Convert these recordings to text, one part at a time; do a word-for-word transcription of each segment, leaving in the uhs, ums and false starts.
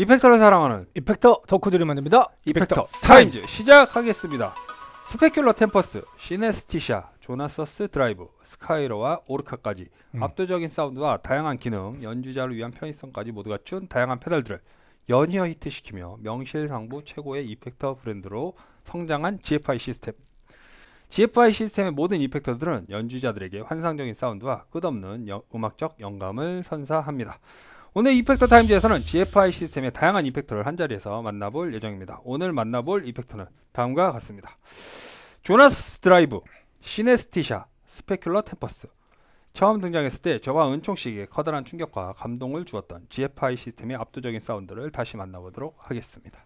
이펙터를 사랑하는 이펙터 덕후들이 만듭니다. 이펙터, 이펙터 타임즈. 타임즈 시작하겠습니다. 스페큘러 템퍼스, 시네스티샤, 조나서스 드라이브, 스카이러와 오르카까지 음. 압도적인 사운드와 다양한 기능, 연주자를 위한 편의성까지 모두 갖춘 다양한 페달들을 연이어 히트시키며 명실상부 최고의 이펙터 브랜드로 성장한 지에프아이 시스템. 지에프아이 시스템의 모든 이펙터들은 연주자들에게 환상적인 사운드와 끝없는 여, 음악적 영감을 선사합니다. 오늘 이펙터 타임즈에서는 지에프아이 시스템의 다양한 이펙터를 한자리에서 만나볼 예정입니다. 오늘 만나볼 이펙터는 다음과 같습니다. 조나스 드라이브, 시네스티샤, 스페큘러 템퍼스. 처음 등장했을 때 저와 은총씨에게 커다란 충격과 감동을 주었던 지에프아이 시스템의 압도적인 사운드를 다시 만나보도록 하겠습니다.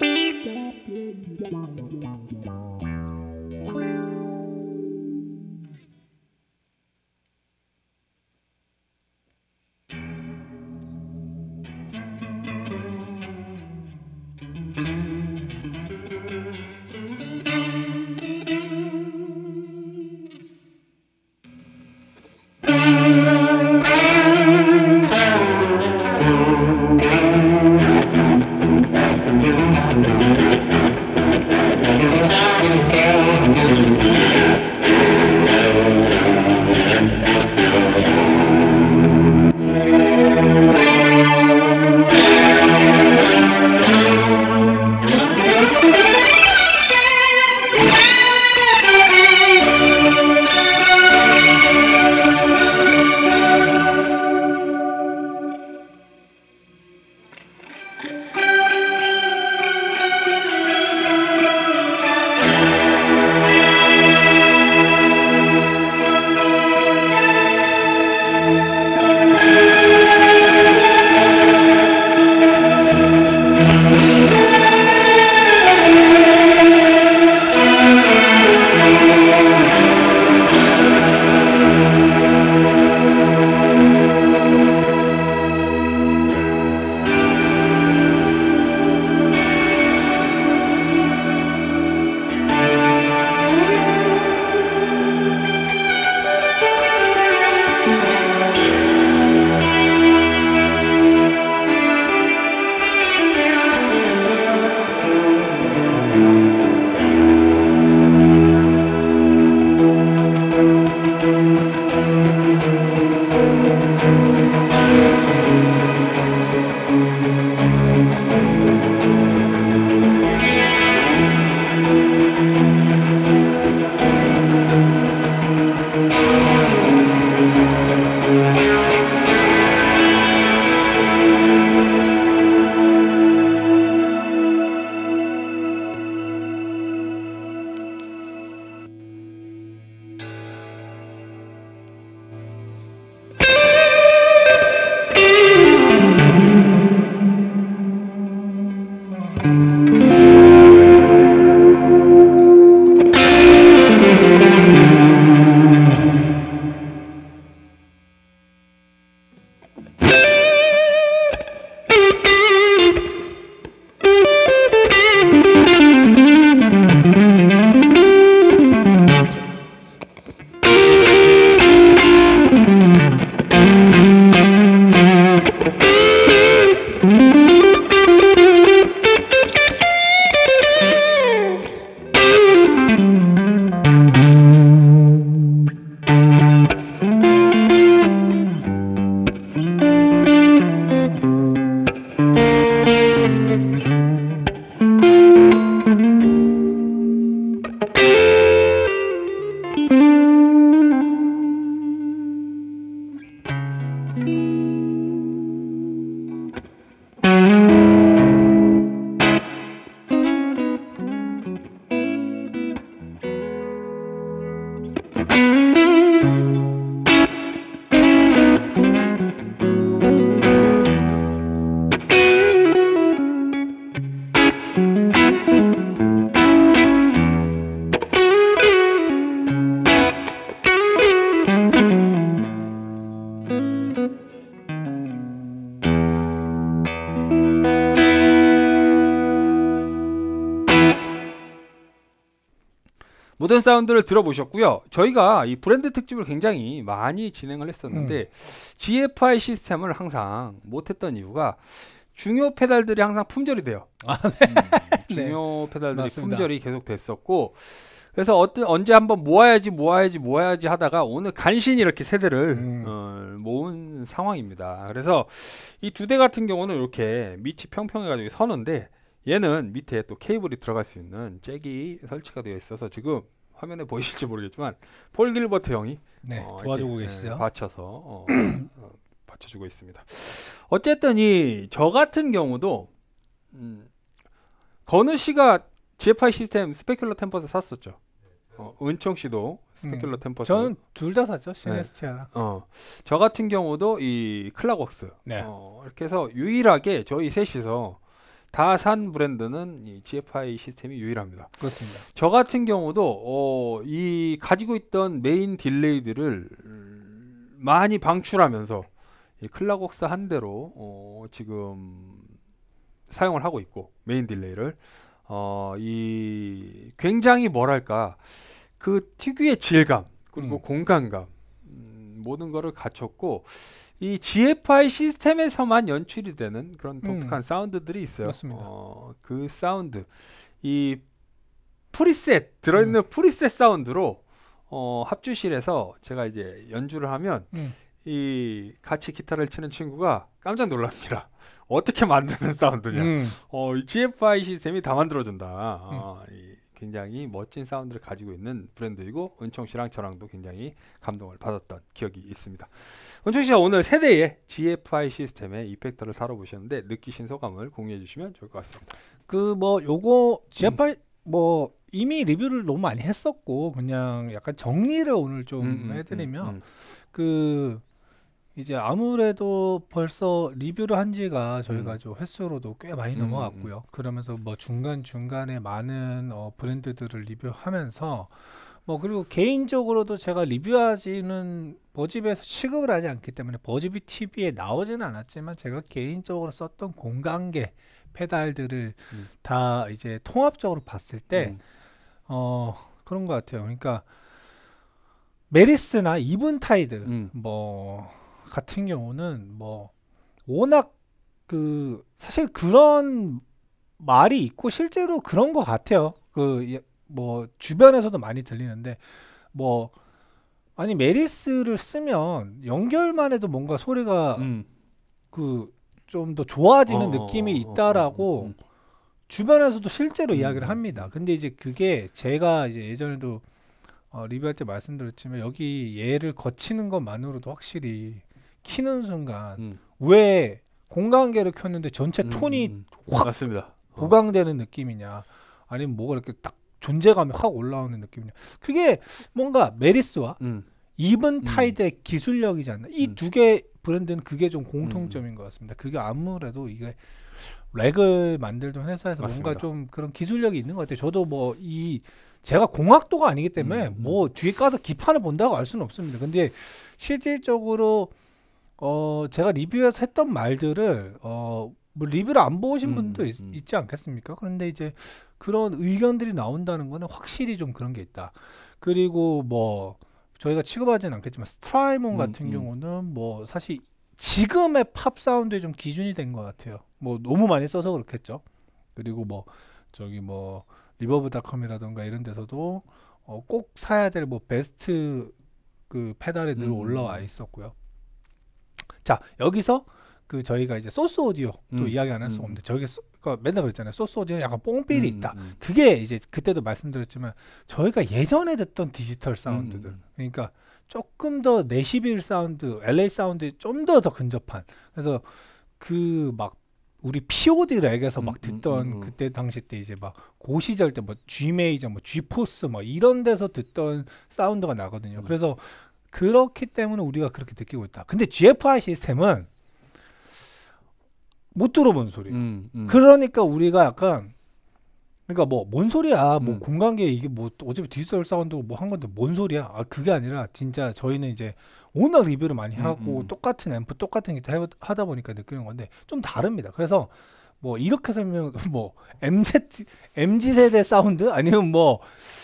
Beep. 모던 사운드를 들어보셨고요. 저희가 이 브랜드 특집을 굉장히 많이 진행을 했었는데 음. 지에프아이 시스템을 항상 못했던 이유가 중요 페달들이 항상 품절이 돼요. 아, 네. 음, 중요 네. 페달들이 맞습니다. 품절이 계속 됐었고 그래서 어떤 언제 한번 모아야지 모아야지 모아야지 하다가 오늘 간신히 이렇게 세 대를 음. 어, 모은 상황입니다. 그래서 이 두 대 같은 경우는 이렇게 밑이 평평해가지고 서는데 얘는 밑에 또 케이블이 들어갈 수 있는 잭이 설치가 되어 있어서 지금 화면에 보이실지 모르겠지만 폴 길버트 형이 네, 어, 도와주고 계시죠. 네, 받쳐서 어, 어, 받쳐주고 있습니다. 어쨌든 이 저 같은 경우도 음, 건우 씨가 지에프아이 시스템 스페큘러 템퍼스 샀었죠. 어, 은총 씨도 스페큘러 음, 템퍼스. 저는 둘 다 샀죠. 시네스티아랑. 네. 어, 저 같은 경우도 이 클락웍스. 네. 어, 이렇게 해서 유일하게 저희 셋이서 다 산 브랜드는 이 지에프아이 시스템이 유일합니다. 그렇습니다. 저 같은 경우도 어, 이 가지고 있던 메인 딜레이들을 많이 방출하면서 이 클락웍스 한 대로 어, 지금 사용을 하고 있고 메인 딜레이를 어, 이 굉장히 뭐랄까 그 특유의 질감 그리고 음. 공간감 음, 모든 거를 갖췄고 이 지에프아이 시스템에서만 연출이 되는 그런 독특한 음. 사운드들이 있어요. 맞습니다. 어, 그 사운드 이 프리셋 들어있는 음. 프리셋 사운드로 어, 합주실에서 제가 이제 연주를 하면 음. 이 같이 기타를 치는 친구가 깜짝 놀랍니다. 어떻게 만드는 사운드냐. 음. 어, 이 지에프아이 시스템이 다 만들어준다. 음. 어, 이 굉장히 멋진 사운드를 가지고 있는 브랜드이고 은총 씨랑 저랑도 굉장히 감동을 받았던 기억이 있습니다. 은총 씨가 오늘 세대의 지에프아이 시스템의 이펙터를 다뤄보셨는데 느끼신 소감을 공유해 주시면 좋을 것 같습니다. 그 뭐 요거 지에프아이 음. 뭐 이미 리뷰를 너무 많이 했었고 그냥 약간 정리를 오늘 좀 음, 해드리면 음, 음, 음. 그 이제 아무래도 벌써 리뷰를 한 지가 저희가 음. 좀 횟수로도 꽤 많이 음, 넘어갔고요. 음, 음. 그러면서 뭐 중간중간에 많은 어, 브랜드들을 리뷰하면서 뭐 그리고 개인적으로도 제가 리뷰하지는 버즈비에서 취급을 하지 않기 때문에 버즈비 티비에 나오지는 않았지만 제가 개인적으로 썼던 공간계 페달들을 음. 다 이제 통합적으로 봤을 때 음. 어, 그런 것 같아요. 그러니까 메리스나 이븐 타이드 음. 뭐 같은 경우는 뭐 워낙 그 사실 그런 말이 있고 실제로 그런 것 같아요. 그 뭐 주변에서도 많이 들리는데 뭐 아니 메리스를 쓰면 연결만 해도 뭔가 소리가 음. 그 좀 더 좋아지는 어, 느낌이 있다라고 어, 어, 어, 어, 어. 주변에서도 실제로 음. 이야기를 합니다. 근데 이제 그게 제가 이제 예전에도 어, 리뷰할 때 말씀드렸지만 여기 얘를 거치는 것만으로도 확실히 키는 순간 음. 왜 공간계를 켰는데 전체 톤이 음. 확 맞습니다. 어. 보강되는 느낌이냐 아니면 뭐가 이렇게 딱 존재감이 확 올라오는 느낌이냐 그게 뭔가 메리스와 음. 이븐 타이드의 음. 기술력이지 않나. 이 두 개 음. 브랜드는 그게 좀 공통점인 음. 것 같습니다. 그게 아무래도 이게 렉을 만들던 회사에서 맞습니다. 뭔가 좀 그런 기술력이 있는 것 같아요. 저도 뭐 이 제가 공학도가 아니기 때문에 음, 음. 뭐 뒤에 가서 기판을 본다고 알 수는 없습니다. 근데 실질적으로 어 제가 리뷰에서 했던 말들을 어 뭐 리뷰를 안 보신 음, 분도 있, 음. 있지 않겠습니까? 그런데 이제 그런 의견들이 나온다는 거는 확실히 좀 그런 게 있다. 그리고 뭐 저희가 취급하지는 않겠지만 스트라이몬 음, 같은 음. 경우는 뭐 사실 지금의 팝 사운드에 좀 기준이 된 것 같아요. 뭐 너무 많이 써서 그렇겠죠. 그리고 뭐 저기 뭐 리버브닷컴이라던가 이런 데서도 어 꼭 사야 될 뭐 베스트 그 페달에 늘 음. 올라와 있었고요. 자 여기서 그 저희가 이제 소스 오디오 또 음. 이야기 안 할 수가 없는데 저기 소, 그러니까 맨날 그랬잖아요. 소스 오디오는 약간 뽕삘이 음. 있다. 음. 그게 이제 그때도 말씀드렸지만 저희가 예전에 듣던 디지털 사운드들 음. 그러니까 조금 더 데시벨 사운드 엘에이 사운드에 좀 더 더 근접한 그래서 그 막 우리 피 오 디 렉에서 음, 막 듣던 음, 음, 음. 그때 당시 때 이제 막 고 시절 때 뭐 G 메이저 뭐 G 포스 뭐 이런 데서 듣던 사운드가 나거든요. 음. 그래서 그렇기 때문에 우리가 그렇게 느끼고 있다. 근데 지에프아이 시스템은 못 들어본 소리. 음, 음. 그러니까 우리가 약간 그러니까 뭐 뭔 소리야? 뭐 음. 공간계 이게 뭐 어차피 디지털 사운드고 뭐 한 건데 뭔 소리야? 아 그게 아니라 진짜 저희는 이제 워낙 리뷰를 많이 하고 음, 음. 똑같은 앰프 똑같은 기타 하다 보니까 느끼는 건데 좀 다릅니다. 그래서 뭐 이렇게 설명 뭐 엠지 엠지 세대 사운드 아니면 뭐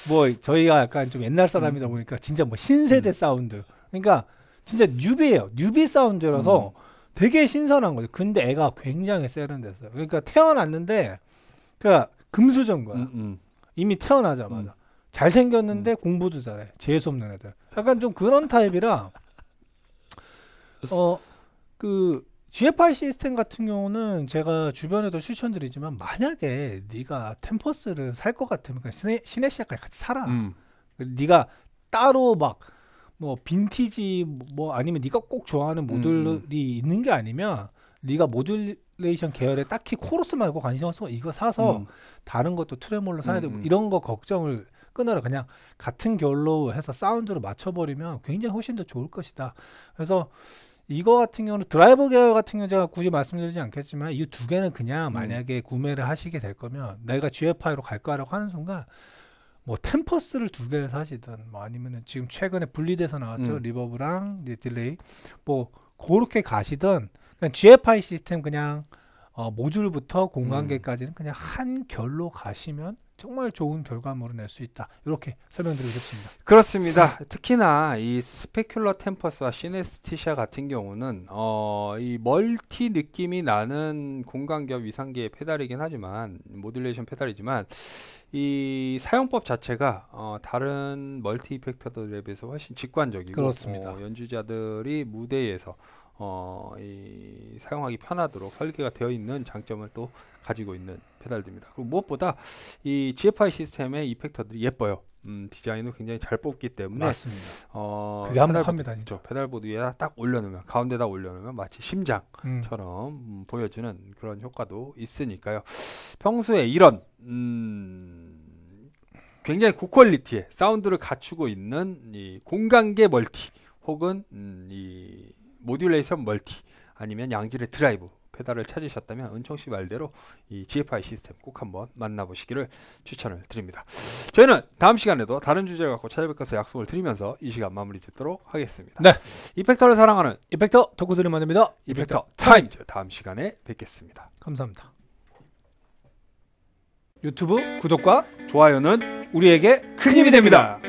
뭐 저희가 약간 좀 옛날 사람이다 보니까 진짜 뭐 신세대 음. 사운드 그러니까 진짜 뉴비예요. 뉴비 사운드라서 음. 되게 신선한 거죠. 근데 애가 굉장히 세련됐어요. 그러니까 태어났는데 그러니까 금수저인 거야. 음, 음. 이미 태어나자마자. 음. 잘생겼는데 음. 공부도 잘해. 재수없는 애들. 약간 좀 그런 타입이라 어, 그 지에프아이 시스템 같은 경우는 제가 주변에도 추천드리지만 만약에 네가 템퍼스를 살 것 같으면 그냥 시네시아까지 같이 살아. 음. 네가 따로 막 뭐 빈티지 뭐 아니면 네가 꼭 좋아하는 모듈이 음. 있는 게 아니면 네가 모듈레이션 계열에 딱히 코러스 말고 관심 없으면 이거 사서 음. 다른 것도 트레몰로 사야 되고 음, 음. 이런 거 걱정을 끊어라. 그냥 같은 결로 해서 사운드로 맞춰버리면 굉장히 훨씬 더 좋을 것이다. 그래서 이거 같은 경우는 드라이버 계열 같은 경우 제가 굳이 말씀드리지 않겠지만 이 두 개는 그냥 만약에 음. 구매를 하시게 될 거면 내가 지에프아이로 갈 거라고 하는 순간 뭐 템퍼스를 두 개를 사시든 뭐 아니면은 지금 최근에 분리돼서 나왔죠. 음. 리버브랑 이제 딜레이 뭐 그렇게 가시든 그냥 지에프아이 시스템 그냥 어, 모듈부터 공간계까지는 음. 그냥 한 결로 가시면 정말 좋은 결과물을 낼 수 있다. 이렇게 설명드리고 싶습니다. 그렇습니다. 특히나 이 스페큘러 템퍼스와 시네스티샤 같은 경우는 어, 이 멀티 느낌이 나는 공간계와 위상계의 페달이긴 하지만 모듈레이션 페달이지만 이 사용법 자체가 어, 다른 멀티 이펙터들에 비해서 훨씬 직관적이고 어, 연주자들이 무대에서 어, 이 사용하기 편하도록 설계가 되어 있는 장점을 또 가지고 있는 페달들입니다. 그리고 무엇보다 이 지에프아이 시스템의 이펙터들이 예뻐요. 음, 디자인을 굉장히 잘 뽑기 때문에 맞습니다. 어, 그게 한몫합니다. 페달보드 위에다 딱 올려놓으면, 가운데다 올려놓으면 마치 심장처럼 음. 음, 보여주는 그런 효과도 있으니까요. 평소에 이런 음, 굉장히 고퀄리티의 사운드를 갖추고 있는 이 공간계 멀티 혹은 음, 이 모듈레이션 멀티 아니면 양질의 드라이브 페달을 찾으셨다면 은총씨 말대로 이 지에프아이 시스템 꼭 한번 만나보시기를 추천을 드립니다. 저희는 다음 시간에도 다른 주제를 갖고 찾아뵙겠어 약속을 드리면서 이 시간 마무리 짓도록 하겠습니다. 네, 이펙터를 사랑하는 이펙터 덕후들이 만듭니다. 이펙터, 이펙터 타임. 타임! 다음 시간에 뵙겠습니다. 감사합니다. 유튜브 구독과 좋아요는 우리에게 큰 힘이 됩니다.